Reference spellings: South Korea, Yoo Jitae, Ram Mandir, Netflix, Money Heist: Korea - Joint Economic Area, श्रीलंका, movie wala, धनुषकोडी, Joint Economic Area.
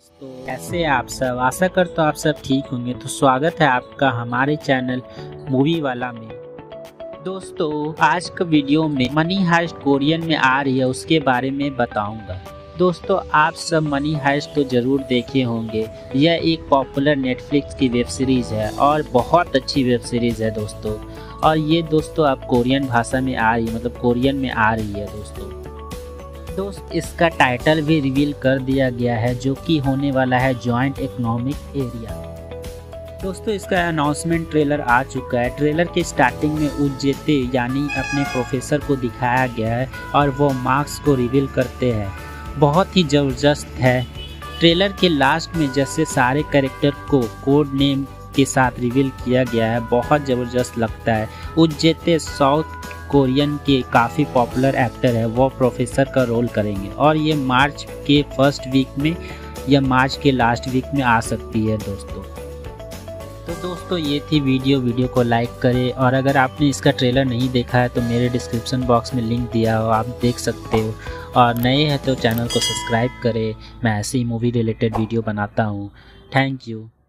दोस्तों कैसे आप सब, आशा करता हूँ आप सब ठीक होंगे। तो स्वागत है आपका हमारे चैनल मूवी वाला में। दोस्तों आज का वीडियो में मनी हाइस्ट कोरियन में आ रही है उसके बारे में बताऊंगा। दोस्तों आप सब मनी हाइस्ट तो ज़रूर देखे होंगे। यह एक पॉपुलर नेटफ्लिक्स की वेब सीरीज़ है और बहुत अच्छी वेब सीरीज़ है दोस्तों। और ये दोस्तों अब कोरियन भाषा में आ रही है, मतलब कोरियन में आ रही है दोस्तों। दोस्त इसका टाइटल भी रिवील कर दिया गया है जो कि होने वाला है जॉइंट इकोनॉमिक एरिया। दोस्तों इसका अनाउंसमेंट ट्रेलर आ चुका है। ट्रेलर के स्टार्टिंग में उज्जेते यानी अपने प्रोफेसर को दिखाया गया है और वो मार्क्स को रिवील करते हैं। बहुत ही ज़बरदस्त है। ट्रेलर के लास्ट में जैसे सारे कैरेक्टर को कोड नेम के साथ रिवील किया गया है, बहुत ज़बरदस्त लगता है। उज्जेते साउथ कोरियन के काफ़ी पॉपुलर एक्टर है, वो प्रोफेसर का रोल करेंगे और ये मार्च के फर्स्ट वीक में या मार्च के लास्ट वीक में आ सकती है दोस्तों। तो दोस्तों ये थी वीडियो को लाइक करें और अगर आपने इसका ट्रेलर नहीं देखा है तो मेरे डिस्क्रिप्शन बॉक्स में लिंक दिया हो, आप देख सकते हो। और नए हैं तो चैनल को सब्सक्राइब करें। मैं ऐसी मूवी रिलेटेड वीडियो बनाता हूँ। Thank you.